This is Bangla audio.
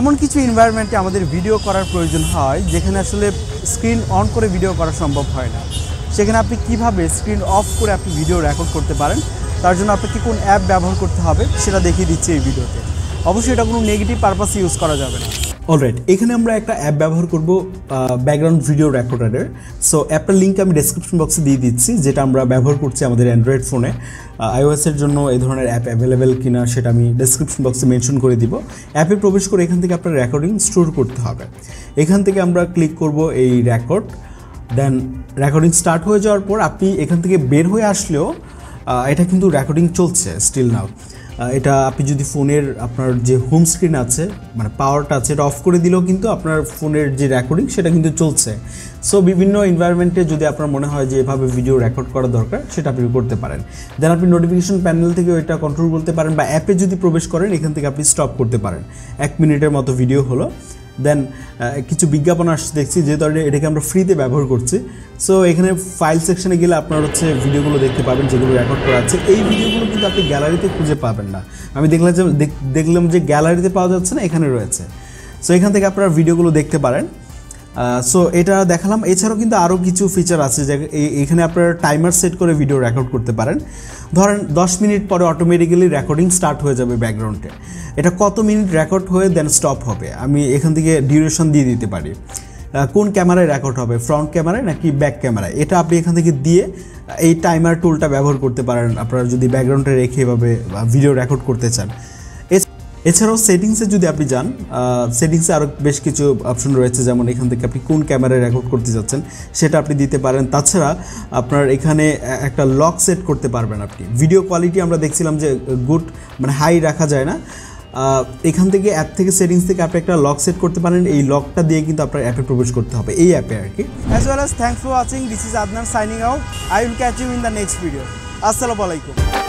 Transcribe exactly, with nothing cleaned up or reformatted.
এমন কিছু এনवायरमेंटে আমাদের ভিডিও করার প্রয়োজন হয় যেখানে আসলে স্ক্রিন অন করে ভিডিও করা সম্ভব হয় না সেখানে আপনি কিভাবে স্ক্রিন অফ করে আপনি ভিডিও রেকর্ড করতে পারেন তার জন্য আপনাকে কোন অ্যাপ ব্যবহার করতে হবে সেটা দেখিয়ে দিচ্ছি এই ভিডিওতে অবশ্যই এটা কোনো নেগেটিভ পারপাস ইউজ করা যাবে না অলরাইট এখানে আমরা একটা অ্যাপ ব্যবহার করব ব্যাকগ্রাউন্ড ভিডিও রেকর্ডারের সো অ্যাপটার লিংক আমি ডেসক্রিপশন বক্সে দিয়ে দিচ্ছি যেটা আমরা ব্যবহার করছি আমাদের অ্যান্ড্রয়েড ফোনে আইওএস এর জন্য এই ধরনের অ্যাপ অ্যাভেলেবেল কিনা সেটা আমি ডেসক্রিপশন বক্সে মেনশন করে দিব অ্যাপে প্রবেশ করে এখান থেকে আপনার রেকর্ডিং স্টোর করতে হবে এখান থেকে আমরা ক্লিক করব এই রেকর্ড দেন রেকর্ডিং স্টার্ট হয়ে যাওয়ার পর আপনি এখান থেকে বের হয়ে আসলেও এটা কিন্তু রেকর্ডিং চলছে স্টিল নাও এটা আপনি যদি ফোনের আপনার যে হোম স্ক্রিন আছে মানে পাওয়ারটা আছে এটা অফ করে দিলেও কিন্তু আপনার ফোনের যে রেকর্ডিং সেটা কিন্তু চলছে সো বিভিন্ন এনভায়রনমেন্টে যদি আপনার মনে হয় যে এভাবে ভিডিও রেকর্ড করা দরকার সেটা আপনি করতে পারেন দেন আপনি নোটিফিকেশন প্যানেল থেকে ওইটা কন্ট্রোল করতে পারেন বা অ্যাপে যদি প্রবেশ করেন এখান থেকে আপনি স্টপ করতে পারেন এক মিনিটের মতো ভিডিও হলো দেন কিছু বিজ্ঞাপন আসছে দেখছি যেহেতু এটাকে আমরা ফ্রিতে ব্যবহার করছি সো এখানে ফাইল সেকশানে গেলে আপনার হচ্ছে ভিডিওগুলো দেখতে পাবেন যেগুলো রেকর্ড করা আছে এই ভিডিওগুলো কিন্তু আপনি গ্যালারিতে খুঁজে পাবেন না আমি দেখলাম যে দেখলাম যে গ্যালারিতে পাওয়া যাচ্ছে না এখানে রয়েছে সো এখান থেকে আপনারা ভিডিওগুলো দেখতে পারেন সো এটা দেখালাম এছাড়াও কিন্তু আরও কিছু ফিচার আছে যে এখানে আপনারা টাইমার সেট করে ভিডিও রেকর্ড করতে পারেন ধরেন দশ মিনিট পরে অটোমেটিক্যালি রেকর্ডিং স্টার্ট হয়ে যাবে ব্যাকগ্রাউন্ডে এটা কত মিনিট রেকর্ড হয়ে দেন স্টপ হবে আমি এখান থেকে ডিউরেশন দিয়ে দিতে পারি কোন ক্যামেরায় রেকর্ড হবে ফ্রন্ট ক্যামেরায় নাকি ব্যাক ক্যামেরায় এটা আপনি এখান থেকে দিয়ে এই টাইমার টুলটা ব্যবহার করতে পারেন আপনারা যদি ব্যাকগ্রাউন্ডে রেখে এভাবে ভিডিও রেকর্ড করতে চান এছাড়াও সেটিংসে যদি আপনি যান সেটিংসে আরও বেশ কিছু অপশন রয়েছে যেমন এখান থেকে আপনি কোন ক্যামেরায় রেকর্ড করতে যাচ্ছেন সেটা আপনি দিতে পারেন তাছাড়া আপনার এখানে একটা লক সেট করতে পারবেন আপনি ভিডিও কোয়ালিটি আমরা দেখছিলাম যে গুড মানে হাই রাখা যায় না এখান থেকে অ্যাপ থেকে সেটিংস থেকে আপনি একটা লক সেট করতে পারেন এই লকটা দিয়ে কিন্তু আপনার অ্যাপে প্রবেশ করতে হবে এই অ্যাপে আর কি as well as thanks for watching this is Adnan signing out I will catch you in the next video আসসালামু আলাইকুম